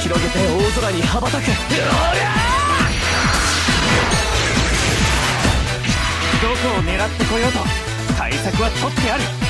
広げて大空に羽ばたく。どこを狙ってこようと対策は取ってある。